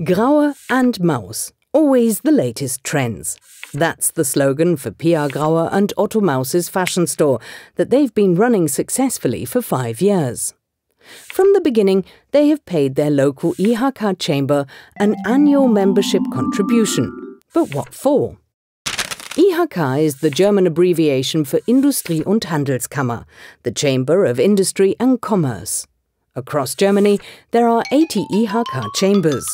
Grauer and Maus, always the latest trends. That's the slogan for Pia Grauer and Otto Maus's fashion store that they've been running successfully for 5 years. From the beginning, they have paid their local IHK chamber an annual membership contribution. But what for? IHK is the German abbreviation for Industrie- und Handelskammer, the Chamber of Industry and Commerce. Across Germany, there are 80 IHK chambers.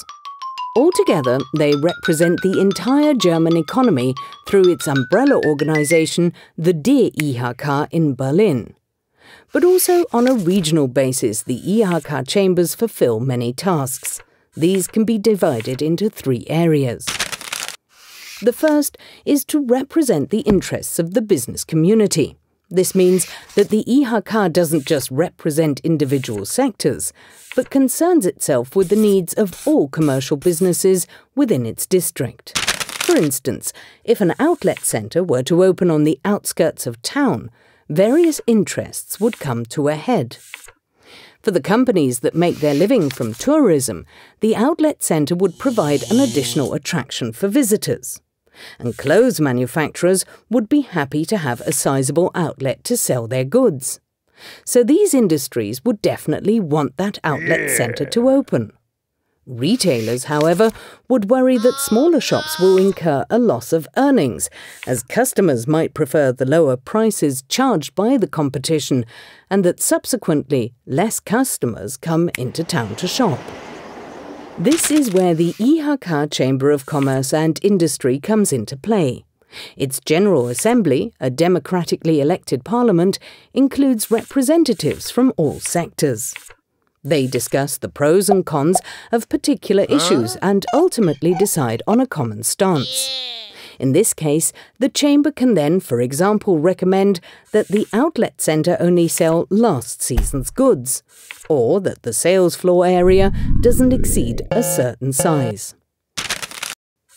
Altogether, they represent the entire German economy through its umbrella organisation, the DIHK in Berlin. But also on a regional basis, the IHK chambers fulfill many tasks. These can be divided into 3 areas. The first is to represent the interests of the business community. This means that the IHK doesn't just represent individual sectors, but concerns itself with the needs of all commercial businesses within its district. For instance, if an outlet centre were to open on the outskirts of town, various interests would come to a head. For the companies that make their living from tourism, the outlet centre would provide an additional attraction for visitors. And clothes manufacturers would be happy to have a sizable outlet to sell their goods. So these industries would definitely want that outlet centre to open. Retailers, however, would worry that smaller shops will incur a loss of earnings, as customers might prefer the lower prices charged by the competition, and that subsequently less customers come into town to shop. This is where the IHK Chamber of Commerce and Industry comes into play. Its General Assembly, a democratically elected parliament, includes representatives from all sectors. They discuss the pros and cons of particular issues and ultimately decide on a common stance. In this case, the chamber can then, for example, recommend that the outlet centre only sell last season's goods, or that the sales floor area doesn't exceed a certain size.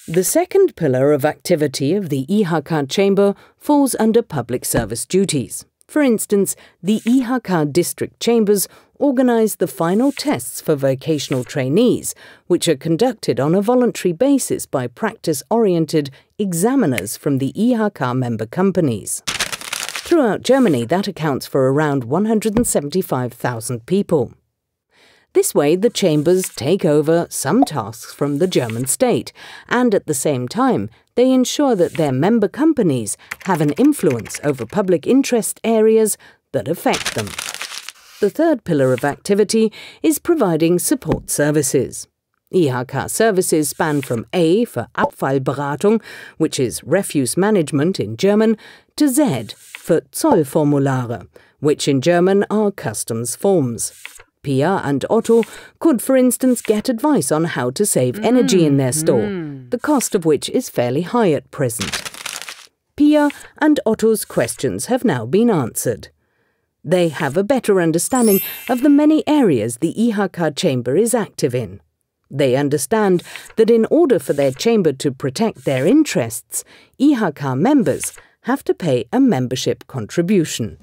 The second pillar of activity of the IHK chamber falls under public service duties. For instance, the IHK district chambers organise the final tests for vocational trainees, which are conducted on a voluntary basis by practice-oriented examiners from the IHK member companies. Throughout Germany, that accounts for around 175,000 people. This way, the chambers take over some tasks from the German state, and at the same time, they ensure that their member companies have an influence over public interest areas that affect them. The third pillar of activity is providing support services. IHK services span from A for Abfallberatung, which is refuse management in German, to Z for Zollformulare, which in German are customs forms. Pia and Otto could, for instance, get advice on how to save energy in their store, the cost of which is fairly high at present. Pia and Otto's questions have now been answered. They have a better understanding of the many areas the IHK chamber is active in. They understand that in order for their chamber to protect their interests, IHK members have to pay a membership contribution.